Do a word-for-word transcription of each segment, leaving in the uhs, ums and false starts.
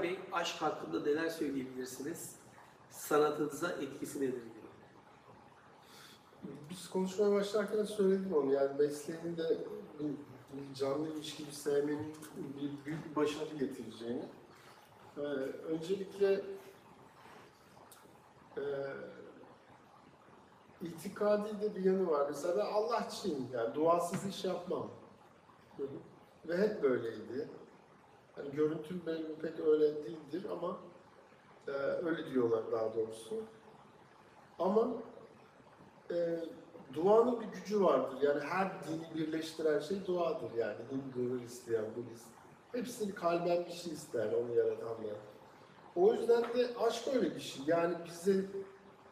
Koray Bey, aşk hakkında neler söyleyebilirsiniz? Sanatınıza etkisi nedir? Biz konuşmaya başlarken söyledim onu. Yani mesleğini de canlı ilişkiyi sevmenin bir büyük bir başarı getireceğini. Ee, öncelikle e, itikadi de bir yanı var. Mesela ben Allahçıyım. Yani duasız iş yapmam. Hı hı. Ve hep böyleydi. Yani görüntüm benim pek öyle değildir ama e, öyle diyorlar daha doğrusu. Ama e, duanın bir gücü vardır. Yani her dini birleştiren şey duadır yani. Hindu, Hristiyan, Budist. Hepsini kalben bir şey ister onu yaratanlar. O yüzden de aşk öyle bir şey. Yani bizi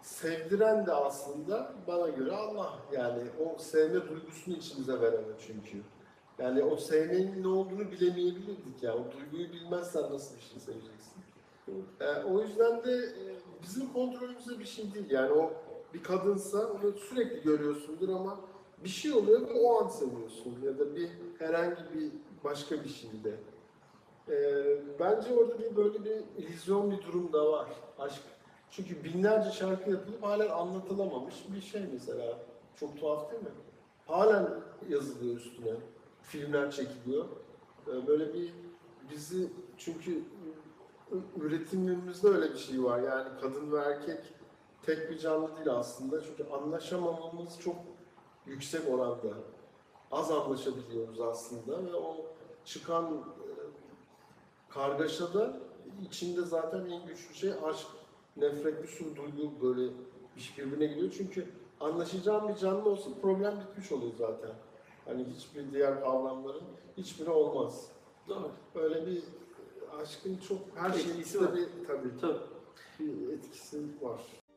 sevdiren de aslında bana göre Allah. Yani o sevme duygusunu içimize veren çünkü. Yani o sevmenin ne olduğunu bilemeyebilirdik ya. Yani. O duyguyu bilmezsen nasıl bir şey seveceksin? E, o yüzden de e, bizim kontrolümüzde bir şey değil. Yani o bir kadınsa onu sürekli görüyorsundur ama bir şey oluyor ve o an seviyorsun. Ya da bir herhangi bir başka bir şeyde. E, bence orada bir böyle bir illüzyon bir durum da var. Aşk. Çünkü binlerce şarkı yapılıp halen anlatılamamış bir şey mesela. Çok tuhaf değil mi? Halen yazılıyor üstüne. Filmler çekiliyor. Böyle bir bizi çünkü üretimimizde öyle bir şey var. Yani kadın ve erkek tek bir canlı değil aslında. Çünkü anlaşamamamız çok yüksek oranda. Az anlaşabiliyoruz aslında ve o çıkan kargaşada içinde zaten en güçlü şey aşk, nefret, bir sürü duygu böyle birbirine giriyor. Çünkü anlaşacağım bir canlı olsa problem bitmiş oluyor zaten. Hani hiçbir diğer kavramların hiçbiri olmaz. Doğru. Böyle bir aşkın çok her şeyin içinde bir tabii, tabii. Bir etkisi var.